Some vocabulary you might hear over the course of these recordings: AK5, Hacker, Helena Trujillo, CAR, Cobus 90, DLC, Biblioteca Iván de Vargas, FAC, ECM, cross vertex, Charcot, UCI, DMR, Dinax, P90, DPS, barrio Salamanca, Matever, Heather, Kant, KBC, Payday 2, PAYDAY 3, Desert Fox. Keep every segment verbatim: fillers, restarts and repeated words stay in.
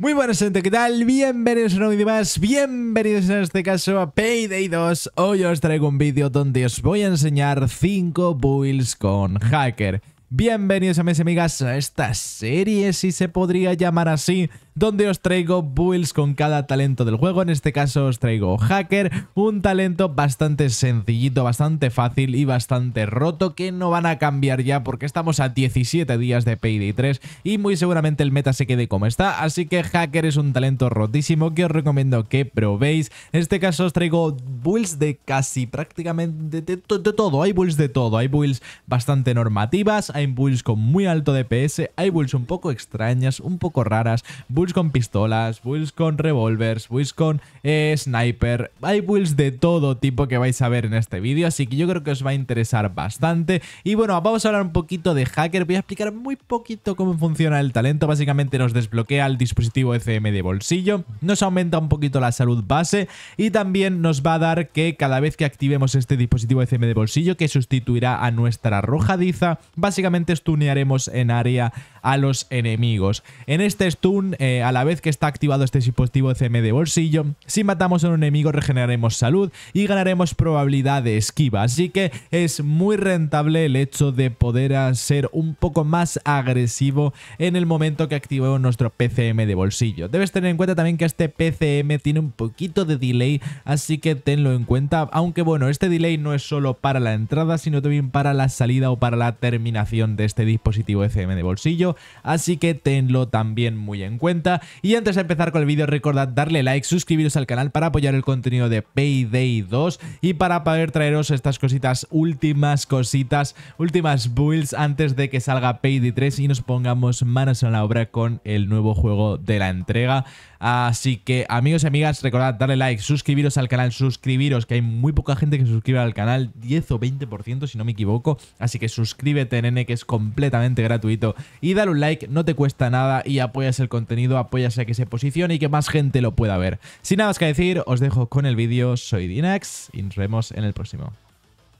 Muy buenas gente, ¿qué tal? Bienvenidos a un vídeo más, bienvenidos en este caso a Payday dos. Hoy os traigo un vídeo donde os voy a enseñar cinco builds con hacker. Bienvenidos a mis amigas a esta serie, si se podría llamar así, donde os traigo builds con cada talento del juego. En este caso os traigo hacker, un talento bastante sencillito, bastante fácil y bastante roto, que no van a cambiar ya porque estamos a diecisiete días de Payday tres y muy seguramente el meta se quede como está. Así que hacker es un talento rotísimo que os recomiendo que probéis. En este caso os traigo builds de casi prácticamente de, de, de todo. Hay builds de todo, hay builds bastante normativas, hay builds con muy alto D P S, hay builds un poco extrañas, un poco raras, builds con pistolas, builds con revólveres, builds con eh, sniper. Hay builds de todo tipo que vais a ver en este vídeo, así que yo creo que os va a interesar bastante. Y bueno, vamos a hablar un poquito de hacker. Voy a explicar muy poquito cómo funciona el talento. Básicamente nos desbloquea el dispositivo E C M de bolsillo, nos aumenta un poquito la salud base y también nos va a dar que cada vez que activemos este dispositivo E C M de bolsillo, que sustituirá a nuestra rojadiza, básicamente stunearemos en área a los enemigos. En este stun, eh, a la vez que está activado este dispositivo E C M de bolsillo, si matamos a un enemigo regeneraremos salud y ganaremos probabilidad de esquiva, así que es muy rentable el hecho de poder ser un poco más agresivo en el momento que activemos nuestro P C M de bolsillo. Debes tener en cuenta también que este P C M tiene un poquito de delay, así que tenlo en cuenta, aunque bueno, este delay no es solo para la entrada, sino también para la salida o para la terminación de este dispositivo E C M de bolsillo, así que tenlo también muy en cuenta. Y antes de empezar con el vídeo, recordad darle like, suscribiros al canal para apoyar el contenido de Payday dos y para poder traeros estas cositas, últimas cositas, últimas builds antes de que salga Payday tres y nos pongamos manos a la obra con el nuevo juego de la entrega. Así que amigos y amigas, recordad darle like, suscribiros al canal, suscribiros, que hay muy poca gente que se suscribe al canal, diez o veinte por ciento si no me equivoco, así que suscríbete, nene, que es completamente gratuito, y dale un like, no te cuesta nada y apoyas el contenido, apoyas a que se posicione y que más gente lo pueda ver. Sin nada más que decir, os dejo con el vídeo. Soy Dinax y nos vemos en el próximo.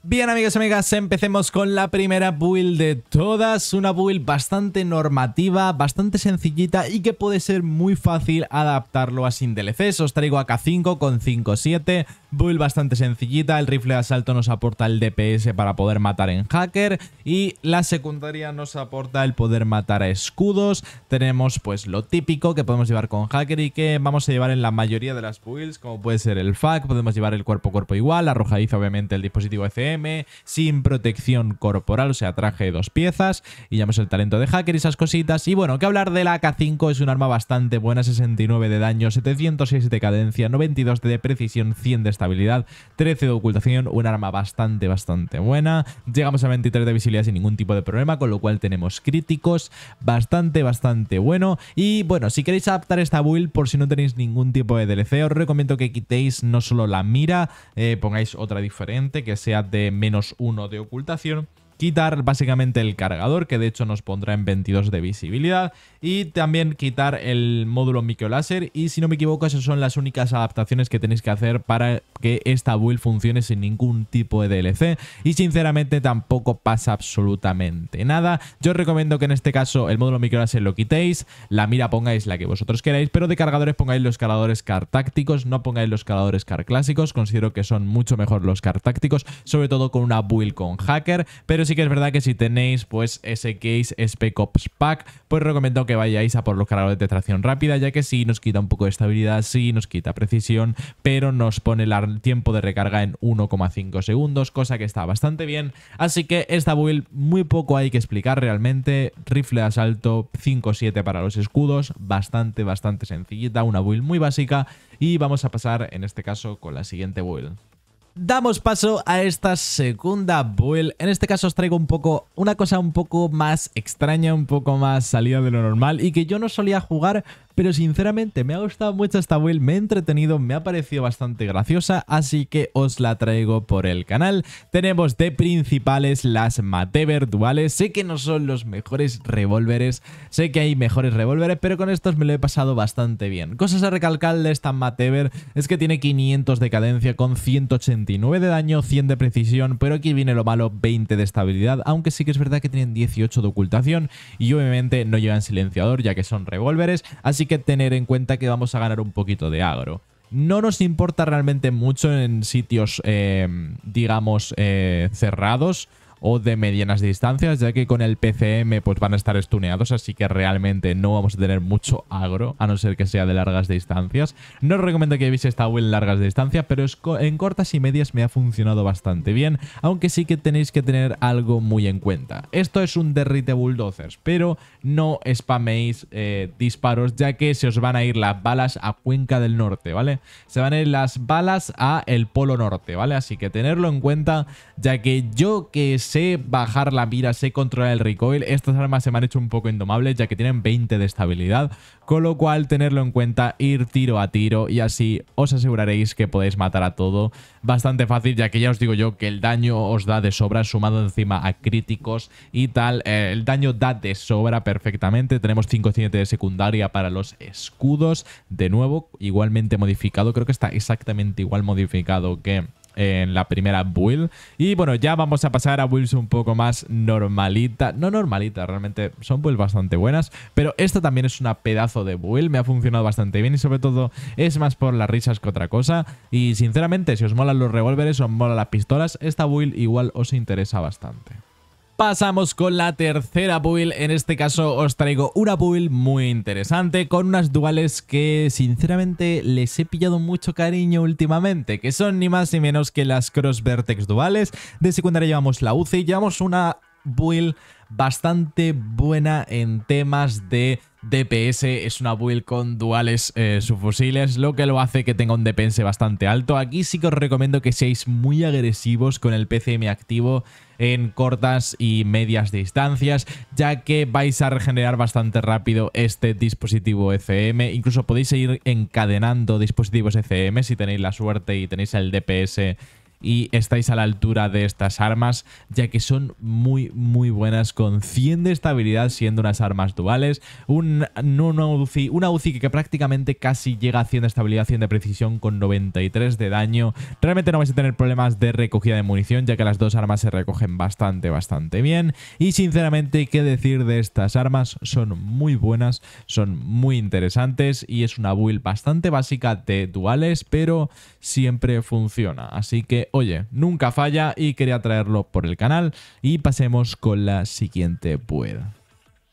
Bien amigos y amigas, empecemos con la primera build de todas, una build bastante normativa, bastante sencillita y que puede ser muy fácil adaptarlo a sin D L Cs. Os traigo A K cinco con cinco siete, build bastante sencillita, el rifle de asalto nos aporta el D P S para poder matar en hacker y la secundaria nos aporta el poder matar a escudos. Tenemos pues lo típico que podemos llevar con hacker y que vamos a llevar en la mayoría de las builds, como puede ser el F A C, podemos llevar el cuerpo a cuerpo igual, la arrojadiza obviamente, el dispositivo E C M, sin protección corporal, o sea, traje de dos piezas, y llamamos el talento de hacker y esas cositas. Y bueno, que hablar de la A K cinco, es un arma bastante buena, sesenta y nueve de daño, setecientos seis de cadencia, noventa y dos de precisión, cien de estabilidad, trece de ocultación, un arma bastante, bastante buena. Llegamos a veintitrés de visibilidad sin ningún tipo de problema, con lo cual tenemos críticos, bastante, bastante bueno. Y bueno, si queréis adaptar esta build, por si no tenéis ningún tipo de D L C, os recomiendo que quitéis no solo la mira, eh, pongáis otra diferente, que sea de menos uno de ocultación, quitar básicamente el cargador, que de hecho nos pondrá en veintidós de visibilidad, y también quitar el módulo microláser. Y si no me equivoco, esas son las únicas adaptaciones que tenéis que hacer para que esta build funcione sin ningún tipo de D L C, y sinceramente tampoco pasa absolutamente nada. Yo os recomiendo que en este caso el módulo microláser lo quitéis, la mira pongáis la que vosotros queráis, pero de cargadores pongáis los cargadores C A R tácticos, no pongáis los cargadores C A R clásicos. Considero que son mucho mejor los C A R tácticos, sobre todo con una build con hacker, pero si sí que es verdad que si tenéis pues ese case Spec Ops Pack, pues recomiendo que vayáis a por los cargadores de tracción rápida, ya que sí nos quita un poco de estabilidad, sí nos quita precisión, pero nos pone el tiempo de recarga en uno coma cinco segundos, cosa que está bastante bien. Así que esta build muy poco hay que explicar realmente. Rifle de asalto cinco siete para los escudos, bastante, bastante sencillita, una build muy básica. Y vamos a pasar en este caso con la siguiente build. Damos paso a esta segunda build. En este caso os traigo un poco una cosa un poco más extraña, un poco más salida de lo normal y que yo no solía jugar, pero sinceramente me ha gustado mucho esta build, me he entretenido, me ha parecido bastante graciosa, así que os la traigo por el canal. Tenemos de principales las Matever duales. Sé que no son los mejores revólveres, sé que hay mejores revólveres, pero con estos me lo he pasado bastante bien. Cosas a recalcar de esta Matever es que tiene quinientos de cadencia con ciento ochenta de daño, cien de precisión, pero aquí viene lo malo, veinte de estabilidad, aunque sí que es verdad que tienen dieciocho de ocultación y obviamente no llevan silenciador ya que son revólveres, así sí que tener en cuenta que vamos a ganar un poquito de agro. No nos importa realmente mucho en sitios, eh, digamos, eh, cerrados o de medianas distancias, ya que con el P C M pues van a estar stuneados, así que realmente no vamos a tener mucho agro, a no ser que sea de largas distancias. No os recomiendo que veáis esta build en largas distancias, pero en cortas y medias me ha funcionado bastante bien, aunque sí que tenéis que tener algo muy en cuenta. Esto es un derrite bulldozers, pero no spaméis eh, disparos, ya que se os van a ir las balas a Cuenca del Norte, ¿vale? Se van a ir las balas a el Polo Norte, ¿vale? Así que tenerlo en cuenta, ya que yo que es sé bajar la mira, sé controlar el recoil. Estas armas se me han hecho un poco indomables, ya que tienen veinte de estabilidad. Con lo cual, tenerlo en cuenta, ir tiro a tiro y así os aseguraréis que podéis matar a todo bastante fácil, ya que ya os digo yo que el daño os da de sobra, sumado encima a críticos y tal. Eh, el daño da de sobra perfectamente. Tenemos cinco siete de secundaria para los escudos. De nuevo, igualmente modificado. Creo que está exactamente igual modificado que en la primera build. Y bueno, ya vamos a pasar a builds un poco más normalita. No normalita, realmente son builds bastante buenas, pero esta también es una pedazo de build. Me ha funcionado bastante bien y sobre todo es más por las risas que otra cosa. Y sinceramente, si os molan los revólveres o os molan las pistolas, esta build igual os interesa bastante. Pasamos con la tercera build. En este caso os traigo una build muy interesante con unas duales que sinceramente les he pillado mucho cariño últimamente, que son ni más ni menos que las cross vertex duales. De secundaria llevamos la U C I, llevamos una build bastante buena en temas de D P S. Es una build con duales eh, subfusiles, lo que lo hace que tenga un D P S bastante alto. Aquí sí que os recomiendo que seáis muy agresivos con el P C M activo en cortas y medias distancias, ya que vais a regenerar bastante rápido este dispositivo E C M. Incluso podéis seguir encadenando dispositivos E C M si tenéis la suerte y tenéis el D P S y estáis a la altura de estas armas, ya que son muy muy buenas con cien de estabilidad, siendo unas armas duales. Un, una, U C I, una U C I que prácticamente casi llega a cien de estabilidad, cien de precisión con noventa y tres de daño. Realmente no vais a tener problemas de recogida de munición, ya que las dos armas se recogen bastante bastante bien. Y sinceramente, qué decir de estas armas, son muy buenas, son muy interesantes y es una build bastante básica de duales, pero siempre funciona, así que oye, nunca falla y quería traerlo por el canal. Y pasemos con la siguiente build.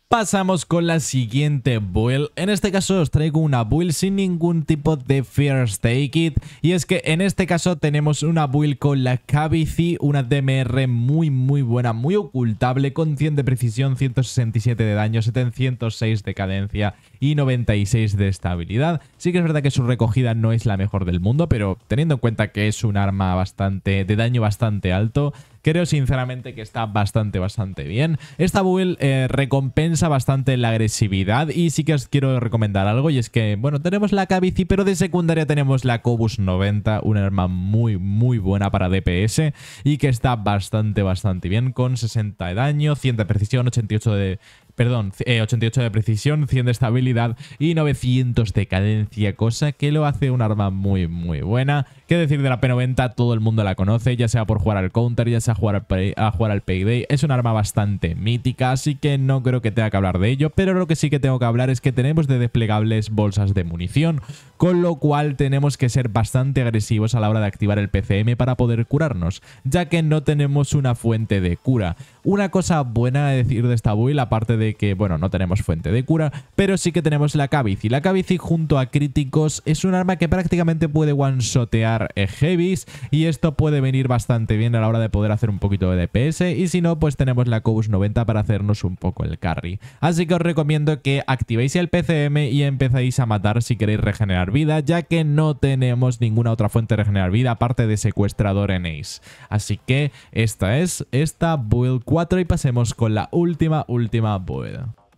Pasamos con la siguiente build. En este caso os traigo una build sin ningún tipo de first aid kit. Y es que en este caso tenemos una build con la K B C, una D M R muy muy buena, muy ocultable, con cien de precisión, ciento sesenta y siete de daño, setecientos seis de cadencia y noventa y seis de estabilidad. Sí que es verdad que su recogida no es la mejor del mundo, pero teniendo en cuenta que es un arma bastante de daño bastante alto, creo sinceramente que está bastante, bastante bien. Esta build eh, recompensa bastante la agresividad y sí que os quiero recomendar algo, y es que, bueno, tenemos la K B C, pero de secundaria tenemos la Cobus noventa, una arma muy, muy buena para D P S y que está bastante, bastante bien, con sesenta de daño, cien de precisión, ochenta y ocho de... Perdón, eh, ochenta y ocho de precisión, cien de estabilidad y novecientos de cadencia, cosa que lo hace un arma muy, muy buena. ¿Qué decir de la P noventa? Todo el mundo la conoce, ya sea por jugar al Counter, ya sea jugar al pay, a jugar al Payday. Es un arma bastante mítica, así que no creo que tenga que hablar de ello, pero lo que sí que tengo que hablar es que tenemos de desplegables bolsas de munición, con lo cual tenemos que ser bastante agresivos a la hora de activar el P C M para poder curarnos, ya que no tenemos una fuente de cura. Una cosa buena a decir de esta build, aparte de que, bueno, no tenemos fuente de cura, pero sí que tenemos la K B C. La K B C junto a críticos es un arma que prácticamente puede one-shotear heavies, y esto puede venir bastante bien a la hora de poder hacer un poquito de D P S, y si no, pues tenemos la Cobus noventa para hacernos un poco el carry. Así que os recomiendo que activéis el P C M y empezáis a matar si queréis regenerar vida, ya que no tenemos ninguna otra fuente de regenerar vida aparte de secuestrador en Ace. Así que esta es esta build cuatro y pasemos con la última, última build.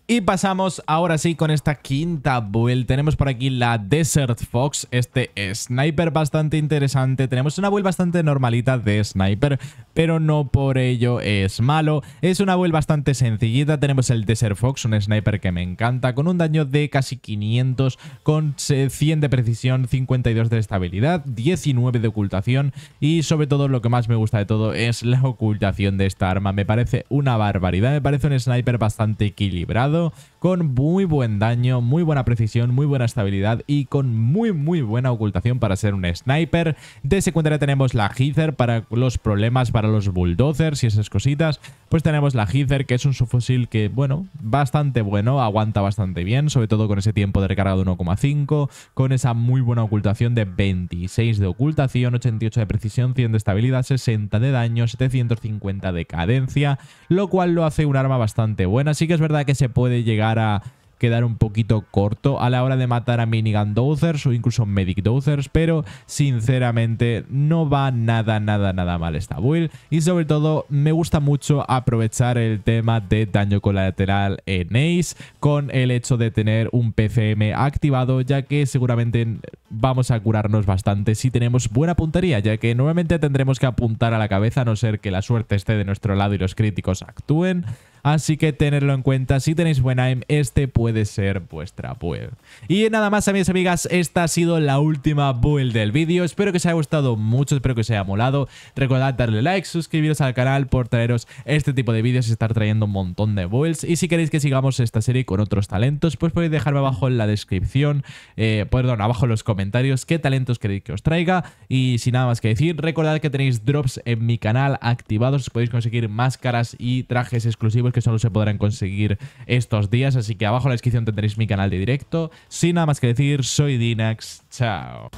Y pasamos ahora sí con esta quinta build. Tenemos por aquí la Desert Fox, este sniper bastante interesante. Tenemos una build bastante normalita de sniper, pero no por ello es malo. Es una build bastante sencillita. Tenemos el Desert Fox, un sniper que me encanta, con un daño de casi quinientos, con cien de precisión, cincuenta y dos de estabilidad, diecinueve de ocultación y sobre todo lo que más me gusta de todo es la ocultación de esta arma. Me parece una barbaridad, me parece un sniper bastante equilibrado. armado con muy buen daño, muy buena precisión, muy buena estabilidad y con muy muy buena ocultación para ser un sniper. De secundaria tenemos la Heather para los problemas, para los bulldozers y esas cositas. Pues tenemos la Heather, que es un subfusil que, bueno, bastante bueno, aguanta bastante bien, sobre todo con ese tiempo de recarga de uno coma cinco, con esa muy buena ocultación de veintiséis de ocultación, ochenta y ocho de precisión, cien de estabilidad, sesenta de daño, setecientos cincuenta de cadencia, lo cual lo hace un arma bastante buena. Sí que es verdad que se puede llegar a quedar un poquito corto a la hora de matar a minigun dozers o incluso medic dozers, pero sinceramente no va nada, nada, nada mal esta build, y sobre todo me gusta mucho aprovechar el tema de daño colateral en ace con el hecho de tener un P C M activado, ya que seguramente vamos a curarnos bastante si tenemos buena puntería, ya que normalmente tendremos que apuntar a la cabeza a no ser que la suerte esté de nuestro lado y los críticos actúen. Así que tenerlo en cuenta, si tenéis buen aim, este puede ser vuestra build. Y nada más, amigas y amigas, esta ha sido la última build del vídeo. Espero que os haya gustado mucho, espero que os haya molado. Recordad darle like, suscribiros al canal por traeros este tipo de vídeos y estar trayendo un montón de builds. Y si queréis que sigamos esta serie con otros talentos, pues podéis dejarme abajo en la descripción, eh, perdón, abajo en los comentarios qué talentos queréis que os traiga. Y sin nada más que decir, recordad que tenéis drops en mi canal activados, podéis conseguir máscaras y trajes exclusivos que solo se podrán conseguir estos días, así que abajo en la descripción tendréis mi canal de directo. Sin nada más que decir, soy Dinax, chao.